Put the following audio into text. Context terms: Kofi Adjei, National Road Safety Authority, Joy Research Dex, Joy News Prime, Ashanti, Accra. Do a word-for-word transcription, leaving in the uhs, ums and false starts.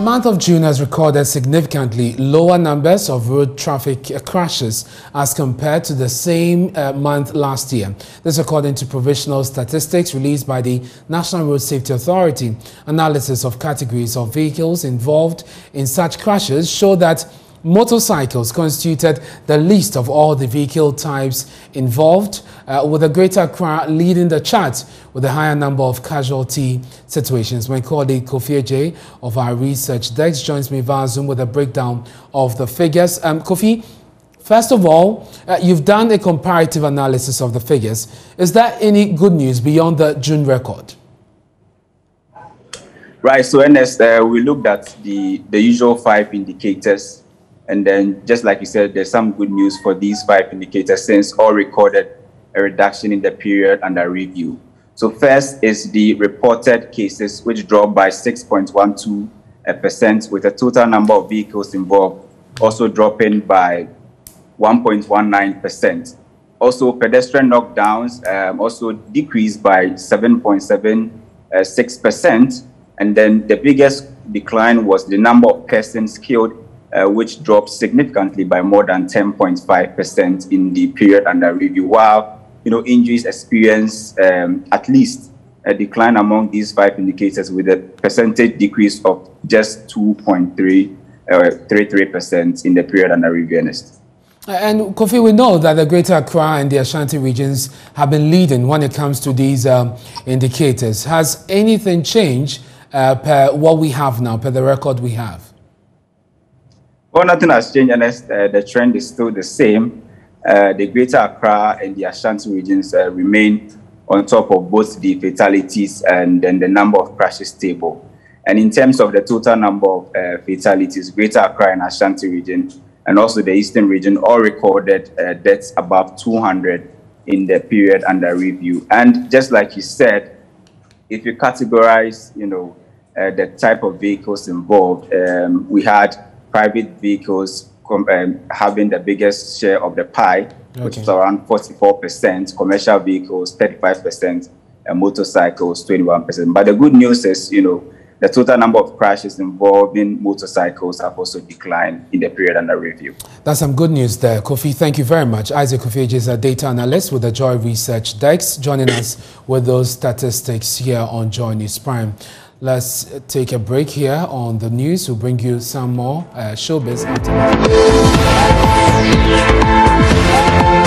The month of June has recorded significantly lower numbers of road traffic crashes as compared to the same uh, month last year. This according to provisional statistics released by the National Road Safety Authority. Analysis of categories of vehicles involved in such crashes show that motorcycles constituted the least of all the vehicle types involved, uh, with the Greater Accra leading the chart with a higher number of casualty situations. My colleague Kofi Adjei of our Research Dex joins me via Zoom with a breakdown of the figures. Um, Kofi, first of all, uh, you've done a comparative analysis of the figures. Is there any good news beyond the June record? Right, so Ernest, uh, we looked at the, the usual five indicators. And then, just like you said, there's some good news for these five indicators since all recorded a reduction in the period under review. So first is the reported cases, which dropped by six point one two percent, with a total number of vehicles involved also dropping by one point one nine percent. Also, pedestrian knockdowns um, also decreased by seven point seven six percent. And then the biggest decline was the number of persons killed, Uh, which dropped significantly by more than ten point five percent in the period under review, while you know injuries experienced um, at least a decline among these five indicators, with a percentage decrease of just two point three three three percent in the period under review. And Kofi, we know that the Greater Accra and the Ashanti regions have been leading when it comes to these um, indicators. Has anything changed uh, per what we have now, per the record we have? Well, nothing has changed, and uh, the trend is still the same. Uh, the Greater Accra and the Ashanti regions uh, remain on top of both the fatalities and then the number of crashes table. And in terms of the total number of uh, fatalities, Greater Accra and Ashanti region, and also the Eastern region, all recorded uh, deaths above two hundred in the period under review. And just like you said, if you categorize, you know, uh, the type of vehicles involved, um, we had private vehicles um, having the biggest share of the pie, okay, which is around forty-four percent, commercial vehicles thirty-five percent, and motorcycles twenty-one percent. But the good news is, you know, the total number of crashes involving motorcycles have also declined in the period under review. That's some good news there, Kofi. Thank you very much. Isaac Kofi Adjei is a data analyst with the Joy Research Dex, joining us with those statistics here on Joy News Prime. Let's take a break here on the news. We'll bring you some more uh, showbiz after that.